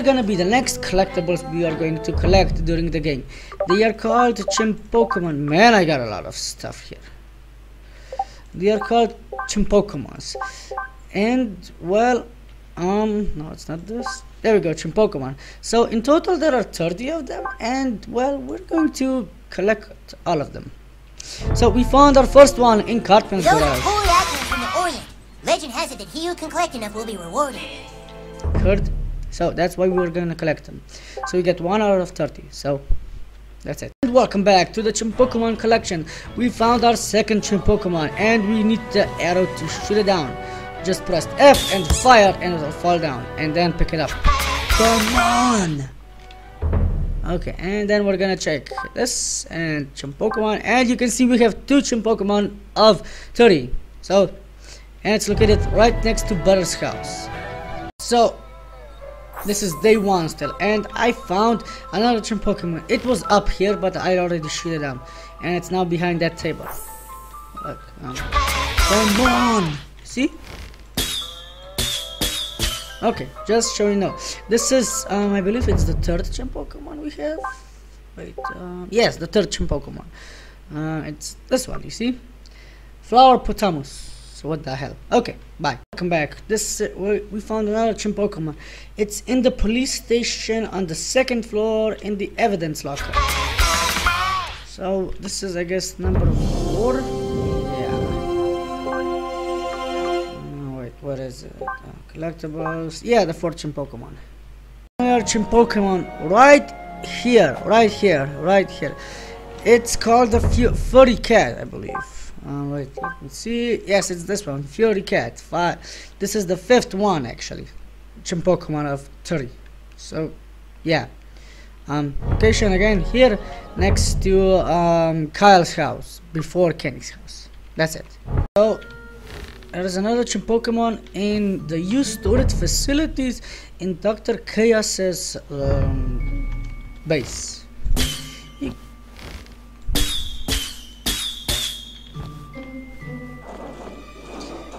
are gonna be the next collectibles we are going to collect during the game. They are called Chinpokomon. Man, I got a lot of stuff here. They are called Chinpokomons. And, well, no, it's not this. There we go, Chinpokomon. So, in total, there are 30 of them, and, well, we're going to collect all of them. So, we found our first one in Cartman's garage. Legend has it that he who can collect enough will be rewarded. Heard? So that's why we were gonna collect them. So we get 1 out of 30. So that's it. And welcome back to the Chinpokomon collection. We found our second Chinpokomon, and we need the arrow to shoot it down. Just press F and fire, and it'll fall down. And then pick it up. Come on. Okay, and then we're gonna check this and Chinpokomon, and you can see we have 2 Chinpokomon of 30. So. And it's located right next to Butter's house. So, this is day 1 still, and I found another Chinpokomon. It was up here, but I already shot it down, and it's now behind that table. Look, come on! See? Okay, just showing now. This is, I believe it's the 3rd Chinpokomon we have. Wait, yes, the 3rd Chinpokomon. It's this one, you see? Flower Potamus. What the hell? Okay, bye. Welcome back. This we found another Chinpokomon. It's in the police station on the 2nd floor in the evidence locker. So this is, I guess, number 4. Yeah. Wait, what is it? Collectibles. Yeah, the 4th Chinpokomon. Another Chinpokomon right here, right here, right here. It's called the 40 Cat, I believe. Alright, let me see. Yes, it's this one, 40 Cat. This is the 5th one, actually. Chinpokomon of 30. So, yeah. Location again here, next to Kyle's house, before Kenny's house. That's it. So, there is another Chinpokomon in the youth storage facilities in Dr. Chaos's base.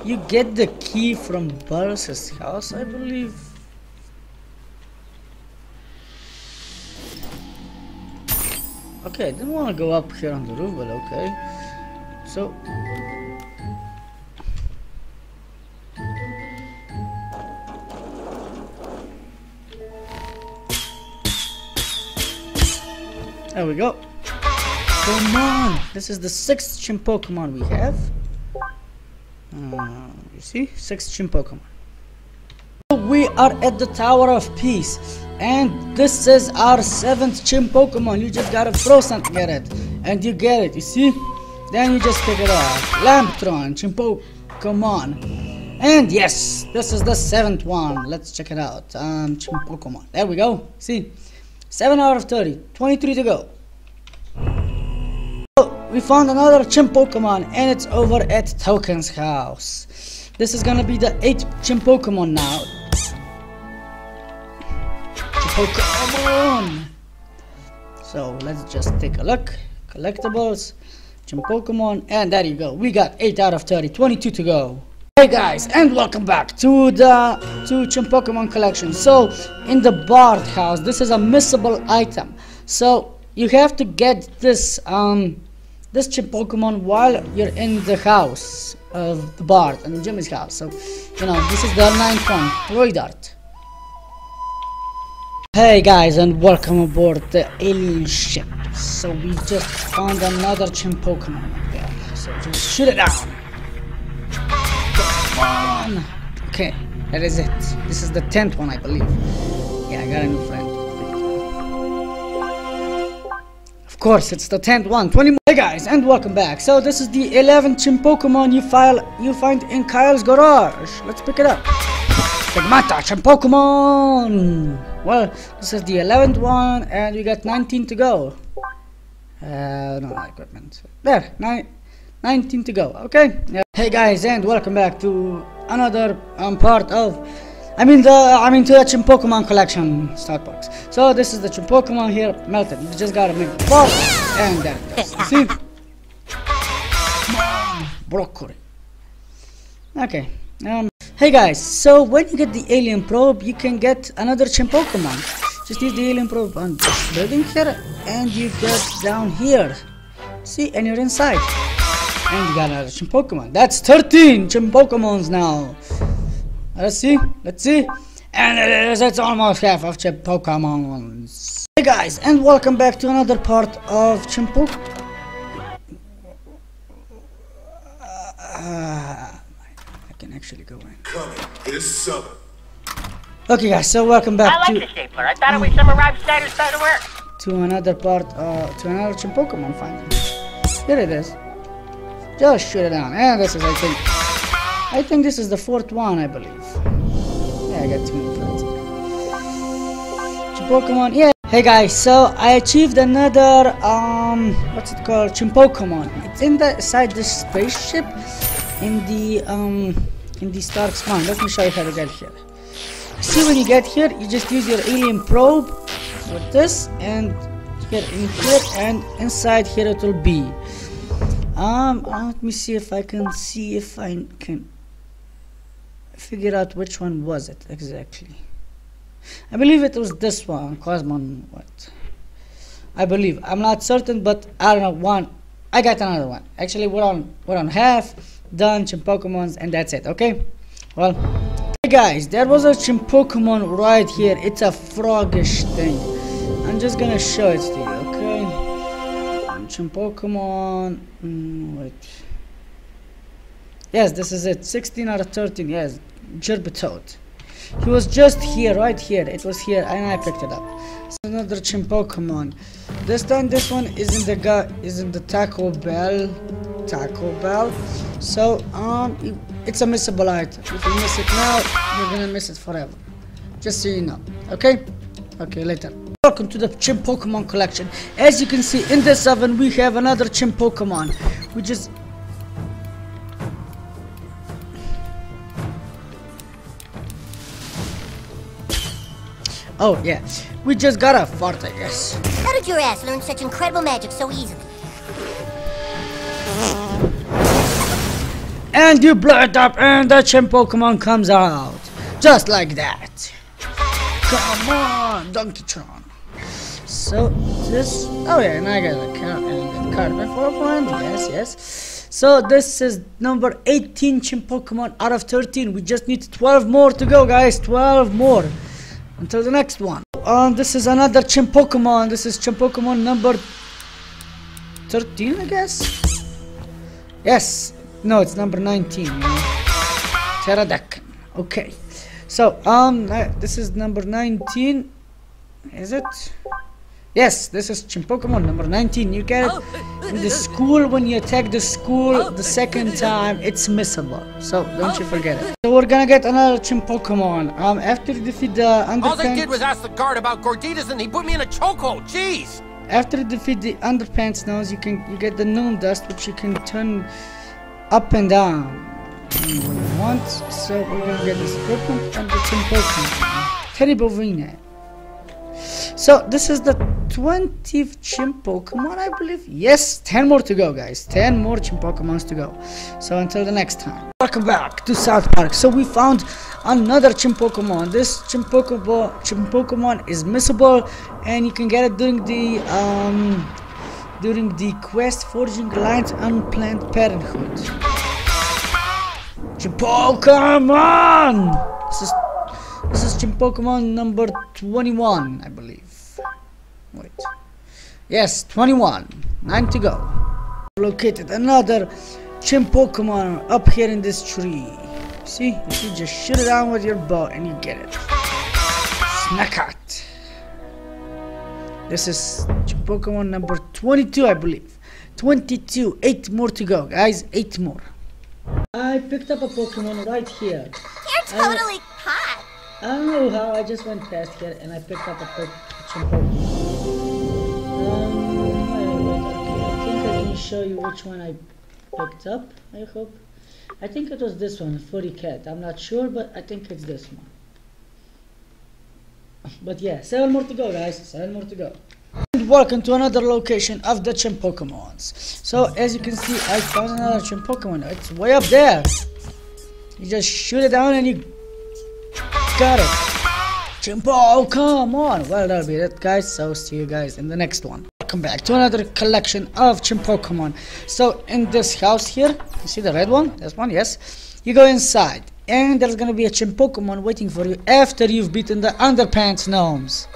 You get the key from Burris' house, I believe. Okay, I didn't want to go up here on the roof, but okay. So... there we go. Come on! This is the 6th Chinpokomon we have. You see, 6 Chinpokomon. We are at the Tower of Peace, and this is our 7th Chinpokomon. You just gotta throw something at it, and you get it. You see? Then you just pick it up. Lamptron, Chinpokomon, and yes, this is the 7th one. Let's check it out. Chinpokomon. There we go. See, 7 out of 30. 23 to go. We found another Chinpokomon, and it's over at Token's house. This is gonna be the 8th Chinpokomon now. Chinpokomon! So let's just take a look. Collectibles, Chinpokomon, and there you go. We got 8 out of 30, 22 to go. Hey guys, and welcome back to the Chinpokomon collection. So, in the Bard house, this is a missable item. So, you have to get this, this Chinpokomon while you're in the house of the Bard and Jimmy's house. So, you know, this is the 9th one, Roydart. Hey guys, and welcome aboard the alien ship. So we just found another Chinpokomon there. So just shoot it down. Come on. Okay, that is it. This is the 10th one, I believe. Yeah, I got a new friend. Of course, it's the 10th one, 20 more. Hey guys, and welcome back. So this is the 11th Chinpokomon you find in Kyle's garage. Let's pick it up. Sigmata Chinpokomon. Well, this is the 11th one, and we got 19 to go. No equipment. There, 19 to go. Okay. Yeah. Hey guys, and welcome back to another part of. I mean to the Chinpokomon collection, South Park. So this is the Chinpokomon here, melted. You just gotta make it pop, and there it goes. See? Broccoli. Okay. Hey guys, so when you get the alien probe, you can get another Chinpokomon. Just use the alien probe on this building here, and you get down here. See, and you're inside. And you got another Chinpokomon. That's 13 Chinpokemons now. Let's see, And that's almost half of Chimpokemons. Hey guys, and welcome back to another part of Chimpokemon. I can actually go in. Okay guys, so welcome back to... I like the stapler. I thought it was some arrived Snyder's side of work. To another part, to another Chimpokemon finding. Here it is. Just shoot it down. And this is, I think this is the fourth one, I believe. Yeah, I got too many friends. Chimpokemon, yeah. Hey guys, so I achieved another, what's it called? Chimpokemon. It's inside this spaceship in the Stark spawn. Let me show you how to get here. See, when you get here, you just use your alien probe with this, and get in here, and inside here it will be. Let me see if I can figure out which one was it exactly. I believe it was this one, Cosmon. What? I believe. I'm not certain, but I don't know. One, I got another one. Actually, we're on half done Chimpokemons, and that's it. Okay. Well, hey guys, there was a Chimpokemon right here. It's a frogish thing. I'm just gonna show it to you. Okay. Chimpokemon. Wait. Yes, this is it. 16 out of 13. Yes, Jerbitoad. He was just here, right here. It was here, and I picked it up. It's another Chimpokemon. This time, this one is in the Taco Bell. So it's a missable item. If you miss it now, you're gonna miss it forever. Just so you know. Okay? Okay, later. Welcome to the Chimpokemon collection. As you can see in this oven, we have another Chimpokemon, which is. Oh yeah, we just got a fart, I guess. How did your ass learn such incredible magic so easily? And you blow it up, and the Chimpokemon comes out, just like that. Come on, Donkey Tron. So this, oh yeah, and I got a Cartman for a point. Yes, yes. So this is number 18 Chimpokemon out of 13. We just need 12 more to go, guys. 12 more. Until the next one. This is another Chimpokemon. This is Chimpokemon number 13, I guess? Yes. No, it's number 19. Teradek. Okay. So, this is number 19. Is it? Yes, this is Chimpokemon number 19. You get it in the school. When you attack the school the second time, it's missable. So, don't you forget it. So we're gonna get another Chimpokemon. After you defeat the Undertank... All they did was ask the guard about Gorditas and he put me in a chokehold, jeez! After you defeat the Underpants Nose, you get the Gnome Dust, which you can turn up and down when you want. So we're gonna get this equipment and the Chimpokemon. Terrible vene. So this is the 20th Chimpokemon, I believe. Yes, 10 more to go, guys. 10 more Chimpokemons to go. So until the next time. Welcome back to South Park. So we found another Chimpokemon. This Chimpokemon is missable, and you can get it during the quest Forging Alliance Unplanned Parenthood. Chimpokemon. This is Chimpokemon number 21, I believe. Wait. Yes, 21. 9 to go. Located another Chimpokemon up here in this tree. See? You just shoot it down with your bow and you get it. Snack out. This is Chimpokemon number 22, I believe. 22. 8 more to go, guys. 8 more. I picked up a Pokemon right here. You're totally hot. I don't know how, I just went past here and I picked up a Chimpokemon. I think I can show you which one I picked up, I hope. I think it was this one, 40 Cat. I'm not sure, but I think it's this one. But yeah, 7 more to go, guys. 7 more to go. And welcome to another location of the Chimpokemons. So, as you can see, I found another Chimpokemon. It's way up there. You just shoot it down and you got it. Chimpo, oh, come on. Well, that'll be it, guys. So see you guys in the next one. Welcome back to another collection of Chinpokomon. So in this house here, you see the red one? This one, yes. You go inside and there's gonna be a Chinpokomon waiting for you after you've beaten the underpants gnomes.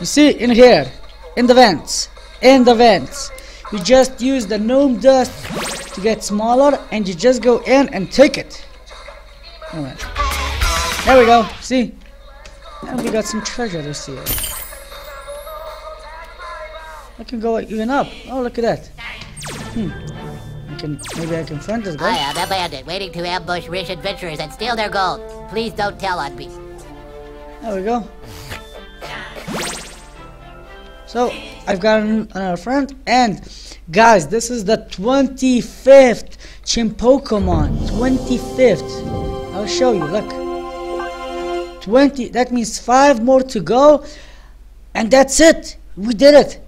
You see, in here, in the vents, you just use the gnome dust to get smaller and you just go in and take it. Alright. There we go, see? And we got some treasure this year. I can go even up. Oh, look at that. Maybe I can find this guy. I am a bandit waiting to ambush rich adventurers and steal their gold. Please don't tell on me. There we go. So, I've got another friend, and guys, this is the 25th Chinpokomon. 25th. I'll show you, look. 20, that means 5 more to go, and that's it. We did it.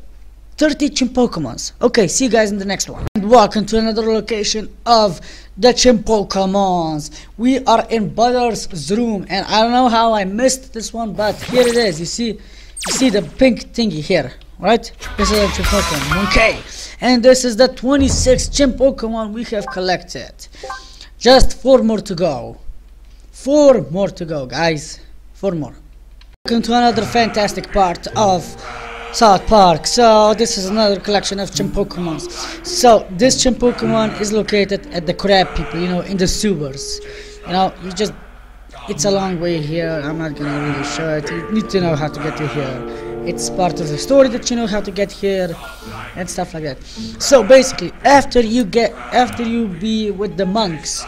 30 Chimpokemons. Okay, see you guys in the next one. And welcome to another location of the Chimpokemons. We are in Butter's room, and I don't know how I missed this one, but here it is. You see the pink thingy here, right? This is a Chimpokemon. Okay, and this is the 26th Chimpokemon we have collected. Just 4 more to go. 4 more to go, guys. 4 more. Welcome to another fantastic part of South Park. So this is another collection of Chimpokemons. So this Chimpokemon is located at the crab people, you know, in the sewers. You know, you just, it's a long way here, I'm not gonna really show it. You need to know how to get to here. It's part of the story that you know how to get here and stuff like that. So basically, after you be with the monks,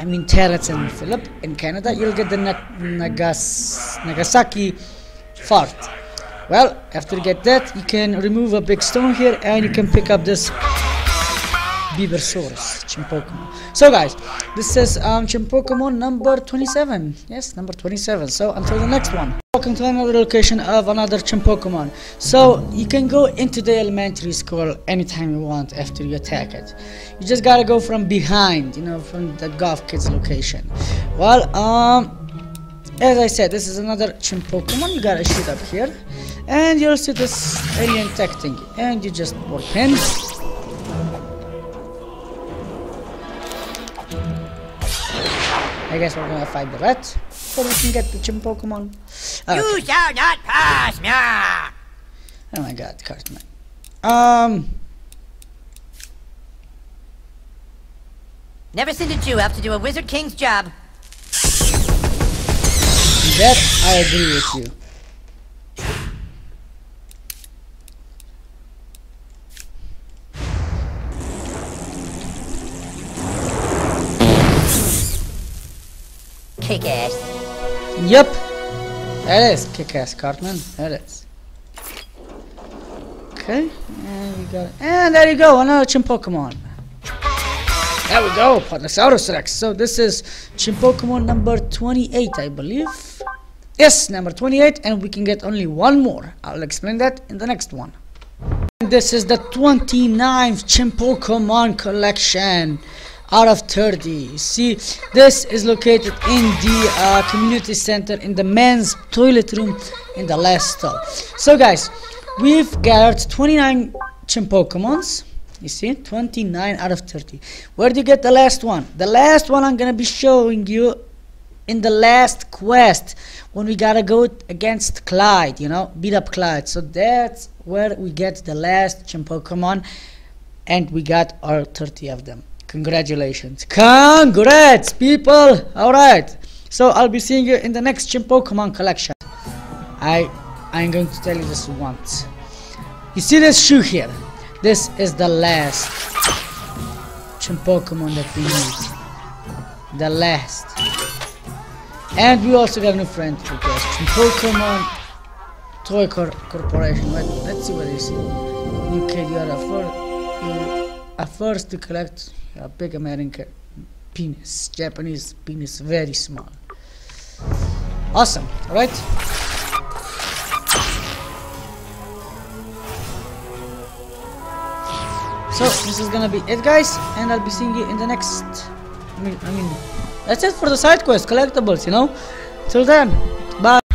I mean Terrance and Philip in Canada, you'll get the Nagasaki fort. Well, after you get that, you can remove a big stone here and you can pick up this Beaver source Chimpokemon. So guys, this is Chimpokemon number 27. Yes, number 27. So until the next one. Welcome to another location of another Chimpokemon. So you can go into the elementary school anytime you want after you attack it. You just gotta go from behind, you know, from the Golf Kids location. Well, as I said, this is another Chimpokemon. You gotta shoot up here, and you'll see this alien tech thing, and you just walk in. I guess we're gonna fight the rat, so we can get the Chimpokemon. Okay. You shall not pass me! Oh my God, Cartman. Never send a Jew up to do a Wizard King's job. That I agree with you. Kick ass. Yep. That is kick ass, Cartman. That is. Okay. And you got it. And there you go. Another Chimpokemon. There we go. Pannosaurus Rex. So this is Chimpokemon number 28, I believe. Yes, number 28, and we can get only 1 more. I'll explain that in the next one. And this is the 29th Chimpokemon collection out of 30. You see, this is located in the community center in the men's toilet room in the last stall. So guys, we've gathered 29 Chimpokemons. You see, 29 out of 30. Where do you get the last one? The last one I'm gonna be showing you in the last quest, when we gotta go against Clyde, you know, beat up Clyde. So that's where we get the last Chimpokemon, and we got all 30 of them. Congratulations. Congrats, people! Alright, so I'll be seeing you in the next Chimpokemon collection. I'm going to tell you this once. You see this shoe here? This is the last Chimpokemon that we need. The last. And we also got a new friend request. Pokemon Toy Cor Corporation. Wait, let's see what it is. Okay, you are a first to collect a big American penis. Japanese penis, very small. Awesome, alright? So, this is gonna be it, guys. And I'll be seeing you in the next... I mean That's it for the side quest collectibles, you know. Till then, bye.